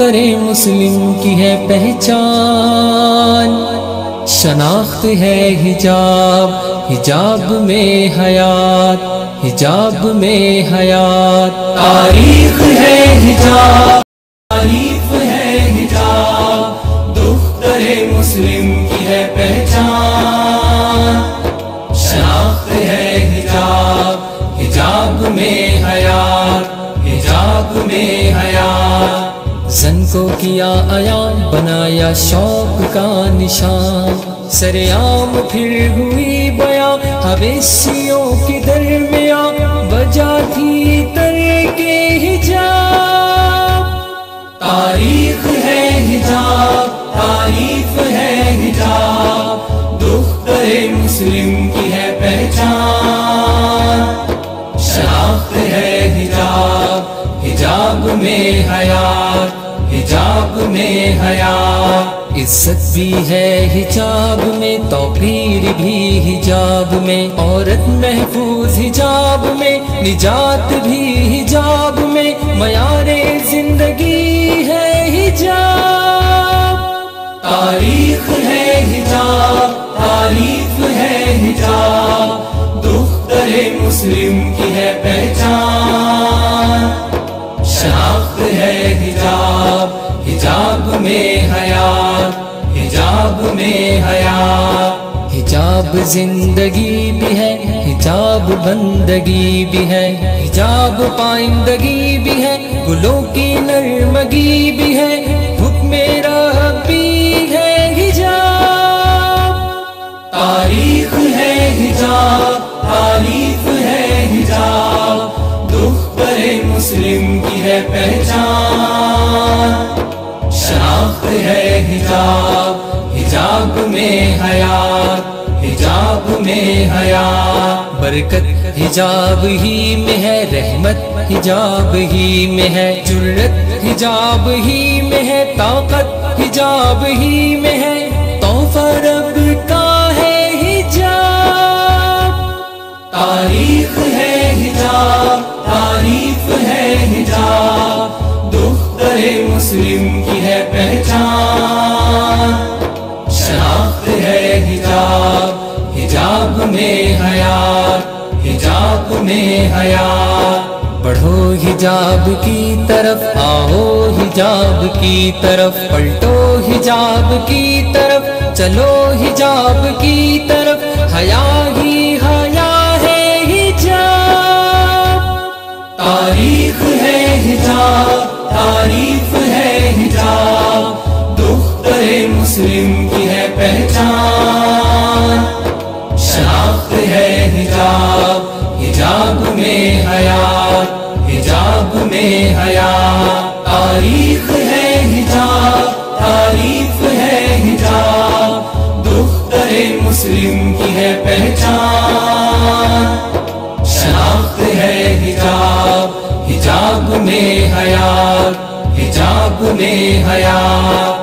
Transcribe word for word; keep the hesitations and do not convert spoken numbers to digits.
दुख्तर मुस्लिम की है पहचान। शनाख्त है हिजाब, हिजाब में हयात, हिजाब में हयात। तारीख है हिजाब, तारीफ है हिजाब, दुख्तर मुस्लिम की है पहचान। शनाख्त है हिजाब, हिजाब में हयात, हिजाब में हयात। ज़न को किया अयान, बनाया शौक का निशान। सरेआम फिर हुई बयां हवेशियों की दरमियां, वजह थी तरीक़े हिजाब। तारीख है हिजाब, तारीफ है हिजाब, दुख्तर मुस्लिम की है पहचान। शनाख्त है हिजाब, हिजाब में हयात, हिजाब में हयात। इज्जत भी है हिजाब में, तौकीर भी हिजाब में, औरत महफूज हिजाब में, निजात भी हिजाब में, मयारे जिंदगी है हिजाब। तारीख है हिजाब, तारीफ है हिजाब, दुख्तर मुस्लिम की है पहचान। शनाख्त है हिजाब, हिजाब में हयात, हिजाब में हयात। हिजाब जिंदगी भी है, हिजाब बंदगी भी है, हिजाब पाइंदगी भी है, गुलों की नरमगी भी है, हुक्म रब्बी है हिजाब। तारीख है हिजाब, तारीफ है हिजाब, दुख्तर मुस्लिम की है पहचान। शनाख्त है हिजाब, हिजाब में हयात, हिजाब में हयात। बरकत हिजाब ही में है, रहमत हिजाब ही में है, जुर्रत हिजाब ही में है, ताकत हिजाब ही में है, तोहफा रब का है हिजाब। तारीख है हिजाब, तारीफ है हिजाब, दुख्तर मुस्लिम की है पहचान। शनाख्त है हिजाब, हिजाब में हयात, हिजाब में हयात। बढ़ो हिजाब की तरफ, आओ हिजाब की तरफ, पलटो हिजाब की तरफ, चलो हिजाब की तरफ। हया ही हया है हिजाब। तारीख है हिजाब, तारीफ है हिजाब, दुख्तर मुस्लिम की है पहचान। शनाख्त है हिजाब, हिजाब में हयात, हिजाब में हयात। तारीख है हिजाब, तारीफ है हिजाब, दुख्तर मुस्लिम की है पहचान। शनाख्त है हिजाब, हिजाब में हयात, हिजाब में हयात।